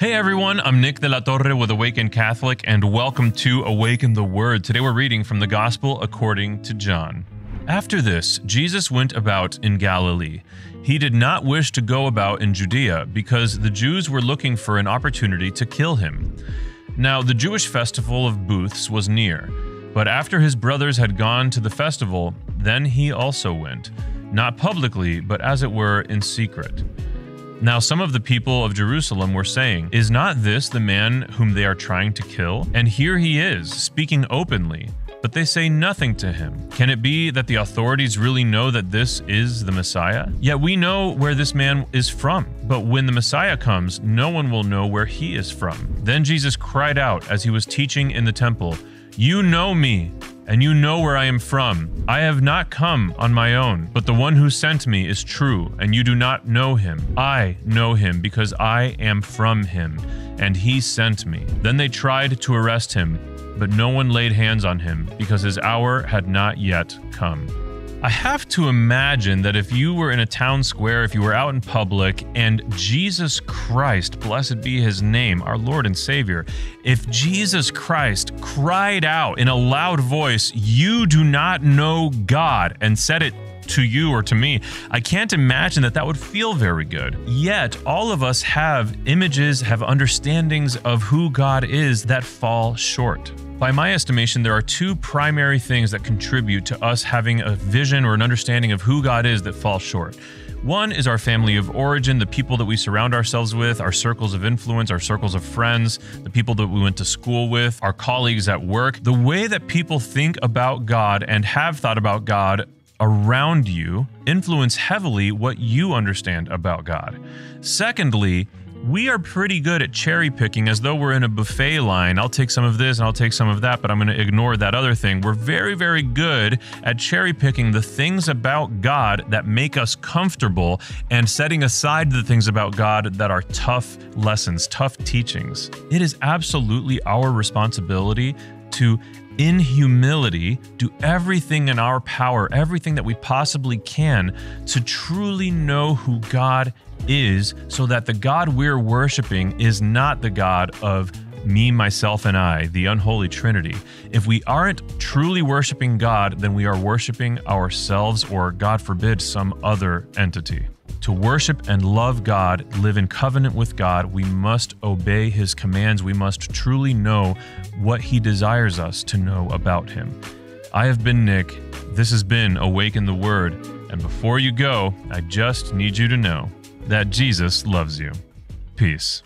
Hey everyone, I'm Nick de la Torre with Awaken Catholic, and welcome to Awaken the Word. Today we're reading from the Gospel according to John. After this, Jesus went about in Galilee. He did not wish to go about in Judea, because the Jews were looking for an opportunity to kill him. Now the Jewish festival of booths was near, but after his brothers had gone to the festival, then he also went, not publicly, but as it were in secret. Now some of the people of Jerusalem were saying, "Is not this the man whom they are trying to kill? And here he is, speaking openly." But they say nothing to him. Can it be that the authorities really know that this is the Messiah? Yet we know where this man is from, but when the Messiah comes, no one will know where he is from. Then Jesus cried out as he was teaching in the temple, "You know me, and you know where I am from. I have not come on my own, but the one who sent me is true, and you do not know him. I know him because I am from him, and he sent me." Then they tried to arrest him, but no one laid hands on him because his hour had not yet come. I have to imagine that if you were in a town square, if you were out in public, and Jesus Christ, blessed be his name, our Lord and Savior, if Jesus Christ cried out in a loud voice, "You do not know God," and said it to you or to me, I can't imagine that that would feel very good. Yet, all of us have images, have understandings of who God is that fall short. By my estimation, there are two primary things that contribute to us having a vision or an understanding of who God is that falls short. One is our family of origin, the people that we surround ourselves with, our circles of influence, our circles of friends, the people that we went to school with, our colleagues at work. The way that people think about God and have thought about God around you influence heavily what you understand about God. Secondly, we are pretty good at cherry picking, as though we're in a buffet line. I'll take some of this and I'll take some of that, but I'm going to ignore that other thing. We're very, very good at cherry picking the things about God that make us comfortable and setting aside the things about God that are tough lessons, tough teachings. It is absolutely our responsibility to, in humility, do everything in our power, everything that we possibly can, to truly know who God is, so that the God we're worshiping is not the God of me, myself, and I, the unholy Trinity. If we aren't truly worshiping God, then we are worshiping ourselves, or, God forbid, some other entity. To worship and love God, live in covenant with God, we must obey his commands. We must truly know what he desires us to know about him. I have been Nick. This has been Awaken the Word. And before you go, I just need you to know that Jesus loves you. Peace.